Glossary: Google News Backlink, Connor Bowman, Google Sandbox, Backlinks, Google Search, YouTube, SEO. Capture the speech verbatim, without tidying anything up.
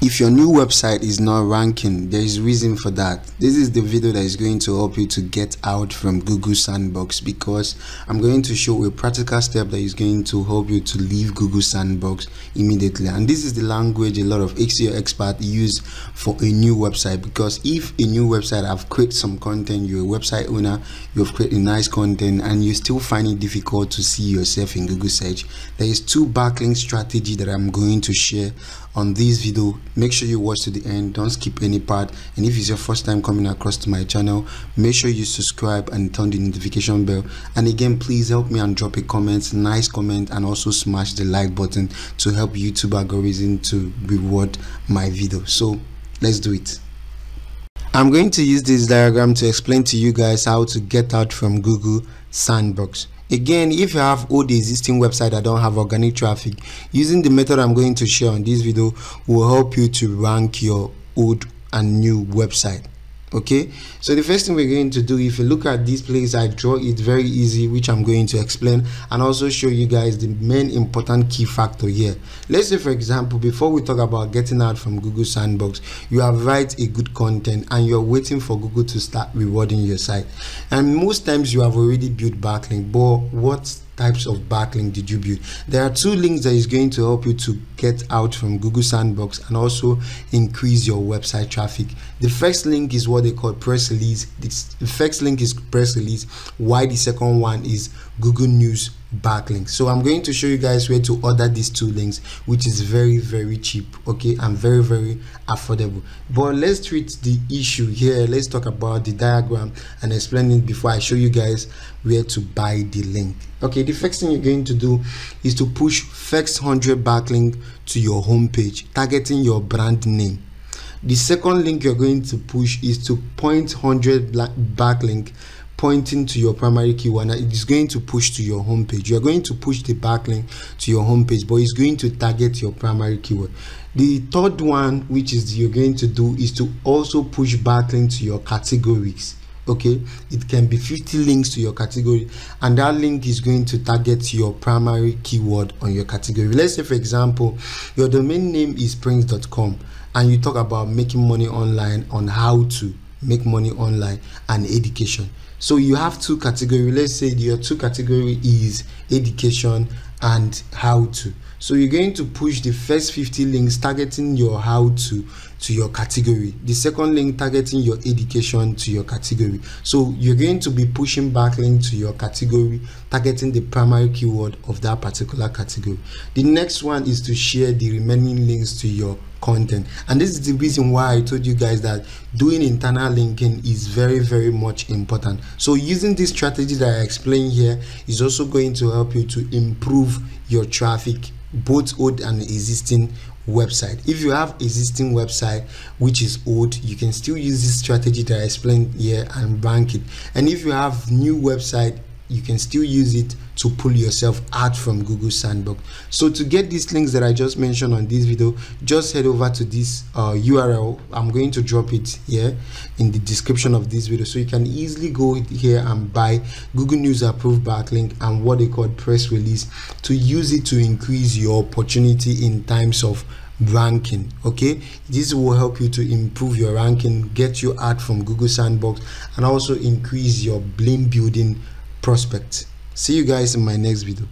If your new website is not ranking, there is reason for that. This is the video that is going to help you to get out from Google Sandbox, because I'm going to show a practical step that is going to help you to leave Google Sandbox immediately. And this is the language a lot of S E O experts use for a new website, because if a new website have created some content, you're a website owner, you've created nice content and you still find it difficult to see yourself in Google Search, there is two backlink strategy that I'm going to share on this video. Make sure you watch to the end, don't skip any part, and if it's your first time coming across to my channel, make sure you subscribe and turn the notification bell. And again, please help me and drop a comment, nice comment, and also smash the like button to help YouTube algorithm to reward my video. So let's do it. I'm going to use this diagram to explain to you guys how to get out from Google Sandbox. Again, if you have all the existing website that don't have organic traffic, using the method I'm going to share on this video will help you to rank your old and new website. Okay, so the first thing we're going to do, if you look at this place, I draw it very easy, which I'm going to explain and also show you guys the main important key factor here. Let's say, for example, before we talk about getting out from Google Sandbox, you have write a good content and you're waiting for Google to start rewarding your site, and most times you have already built backlink. But what types of backlink did you build? There are two links that is going to help you to get out from Google Sandbox and also increase your website traffic. The first link is what they call press release. The first link is press release, while the second one is Google News Backlink. So I'm going to show you guys where to order these two links, which is very very cheap, okay, and very very affordable. But let's treat the issue here. Let's talk about the diagram and explain it before I show you guys where to buy the link. Okay, the first thing you're going to do is to push first one hundred backlink to your homepage, targeting your brand name. The second link you're going to push is to point one hundred backlink pointing to your primary keyword. It is going to push to your homepage. You are going to push the backlink to your homepage, but it's going to target your primary keyword. The third one, which is you're going to do, is to also push backlink to your categories. Okay, it can be fifty links to your category, and that link is going to target your primary keyword on your category. Let's say, for example, your domain name is prince dot com and you talk about making money online, on how to make money online and education. So you have two categories. Let's say your two category is education and how to. So you're going to push the first fifty links targeting your how to to your category, the second link targeting your education to your category. So you're going to be pushing backlink to your category, targeting the primary keyword of that particular category. The next one is to share the remaining links to your content, and this is the reason why I told you guys that doing internal linking is very very much important. So using this strategy that I explained here is also going to help you to improve your traffic, both old and existing website. If you have existing website which is old, you can still use this strategy that I explained here and rank it. And if you have new website, you can still use it to pull yourself out from Google Sandbox. So to get these links that I just mentioned on this video, just head over to this uh, U R L. I'm going to drop it here in the description of this video, so you can easily go here and buy Google News approved backlink and what they call press release, to use it to increase your opportunity in times of ranking. Okay, this will help you to improve your ranking, get you out from Google Sandbox, and also increase your brand building prospect. See you guys in my next video.